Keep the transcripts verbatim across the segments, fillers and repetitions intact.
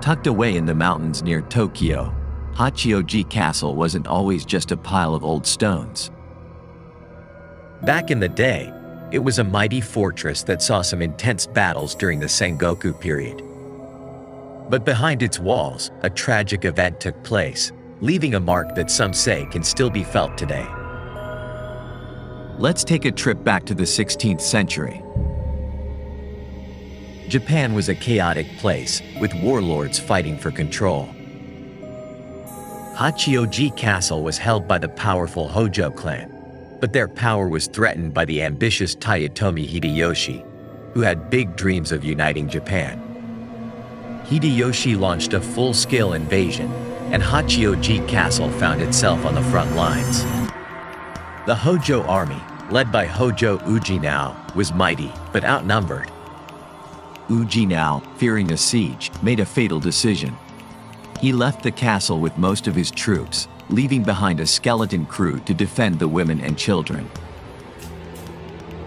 Tucked away in the mountains near Tokyo, Hachioji Castle wasn't always just a pile of old stones. Back in the day, it was a mighty fortress that saw some intense battles during the Sengoku period. But behind its walls, a tragic event took place, leaving a mark that some say can still be felt today. Let's take a trip back to the sixteenth century. Japan was a chaotic place, with warlords fighting for control. Hachioji Castle was held by the powerful Hojo clan, but their power was threatened by the ambitious Toyotomi Hideyoshi, who had big dreams of uniting Japan. Hideyoshi launched a full-scale invasion, and Hachioji Castle found itself on the front lines. The Hojo army, led by Hojo Ujinao, was mighty but outnumbered. Ujinao, fearing a siege, made a fatal decision. He left the castle with most of his troops, leaving behind a skeleton crew to defend the women and children.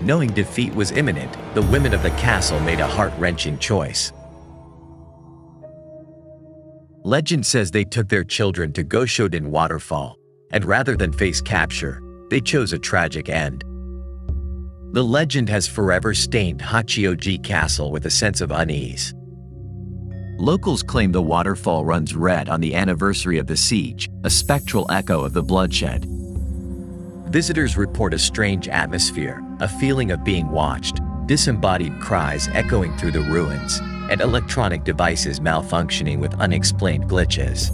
Knowing defeat was imminent, the women of the castle made a heart-wrenching choice. Legend says they took their children to Goshoden Waterfall, and rather than face capture, they chose a tragic end. The legend has forever stained Hachioji Castle with a sense of unease. Locals claim the waterfall runs red on the anniversary of the siege, a spectral echo of the bloodshed. Visitors report a strange atmosphere, a feeling of being watched, disembodied cries echoing through the ruins, and electronic devices malfunctioning with unexplained glitches.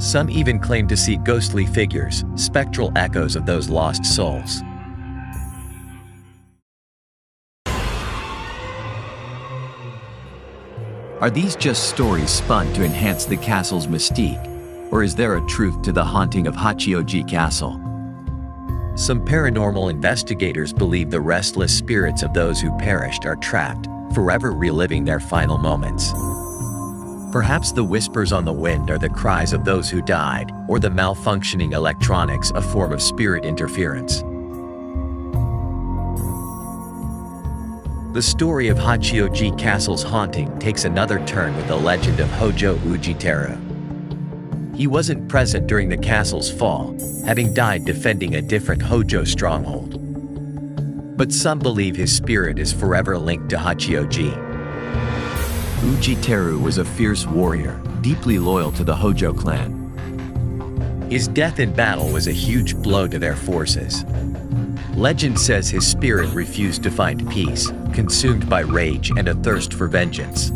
Some even claim to see ghostly figures, spectral echoes of those lost souls. Are these just stories spun to enhance the castle's mystique, or is there a truth to the haunting of Hachioji Castle? Some paranormal investigators believe the restless spirits of those who perished are trapped, forever reliving their final moments. Perhaps the whispers on the wind are the cries of those who died, or the malfunctioning electronics, a form of spirit interference. The story of Hachioji Castle's haunting takes another turn with the legend of Hojo Ujiteru. He wasn't present during the castle's fall, having died defending a different Hojo stronghold. But some believe his spirit is forever linked to Hachioji. Ujiteru was a fierce warrior, deeply loyal to the Hojo clan. His death in battle was a huge blow to their forces. Legend says his spirit refused to find peace, consumed by rage and a thirst for vengeance.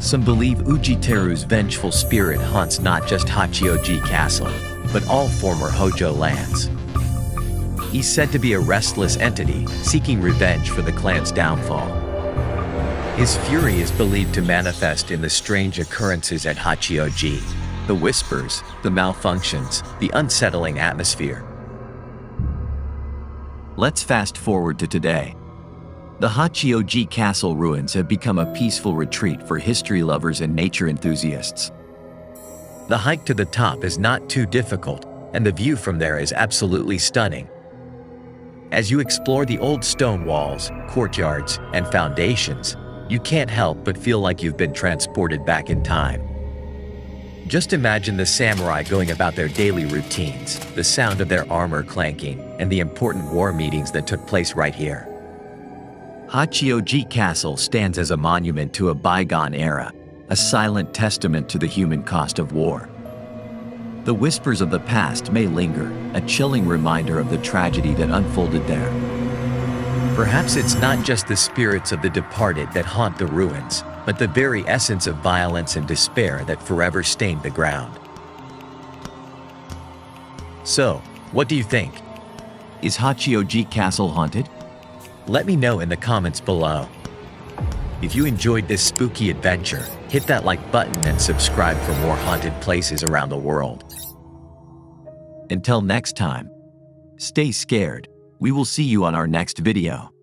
Some believe Ujiteru's vengeful spirit haunts not just Hachioji Castle, but all former Hojo lands. He's said to be a restless entity, seeking revenge for the clan's downfall. His fury is believed to manifest in the strange occurrences at Hachioji, the whispers, the malfunctions, the unsettling atmosphere. Let's fast forward to today. The Hachioji Castle ruins have become a peaceful retreat for history lovers and nature enthusiasts. The hike to the top is not too difficult, and the view from there is absolutely stunning. As you explore the old stone walls, courtyards, and foundations, you can't help but feel like you've been transported back in time. Just imagine the samurai going about their daily routines, the sound of their armor clanking, and the important war meetings that took place right here. Hachioji Castle stands as a monument to a bygone era, a silent testament to the human cost of war. The whispers of the past may linger, a chilling reminder of the tragedy that unfolded there. Perhaps it's not just the spirits of the departed that haunt the ruins, but the very essence of violence and despair that forever stained the ground. So, what do you think? Is Hachioji Castle haunted? Let me know in the comments below. If you enjoyed this spooky adventure, hit that like button and subscribe for more haunted places around the world. Until next time, stay scared. We will see you on our next video.